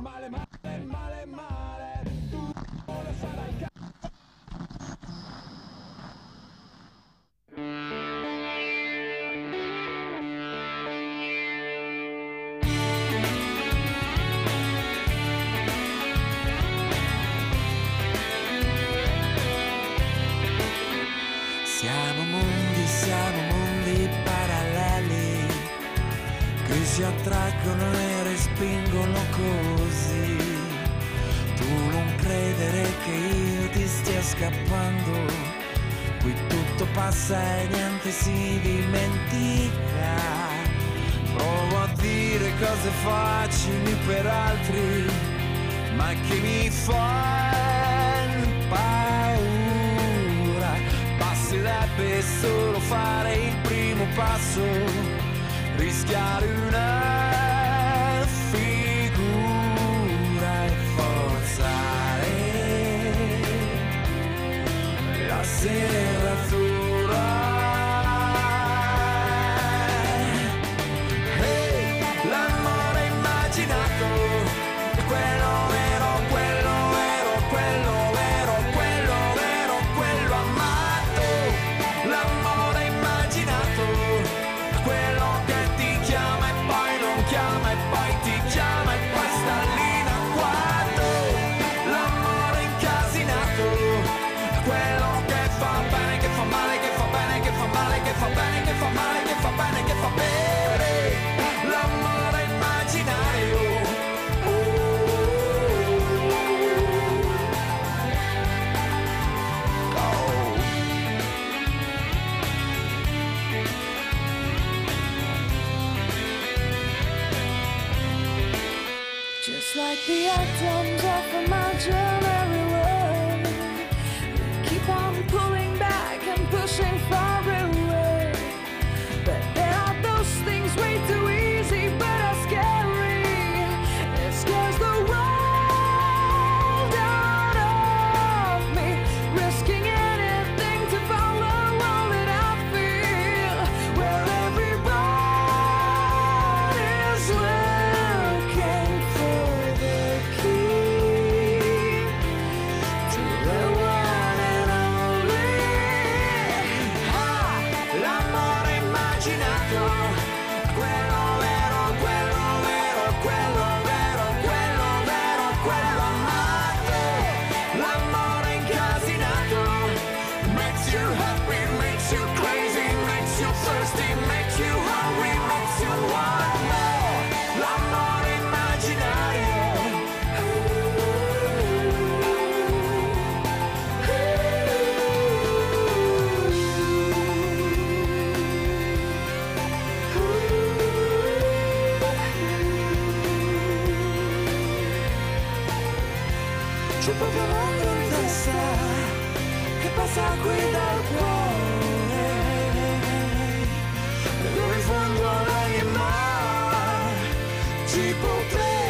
male, male, male, male, tu lo sarai cazzo. Siamo mondi paralleli che si attraggono e respingono così. Tu non credere che io ti stia scappando, qui tutto passa e niente si dimentica. Provo a dire cose facili per altri, ma che mi fanno paura. Basterebbe solo fare il primo passo, rischiare una figura e forzare la serratura. Hey, l'amore immaginato è quello vero, quello vero, quello. Like the atoms of imaginary world, we keep on pulling back and pushing far away. But there are those things way too easy but are scary. It scares the world out of me, risking anything to follow all that I feel. Where everybody's looking for ci potrei.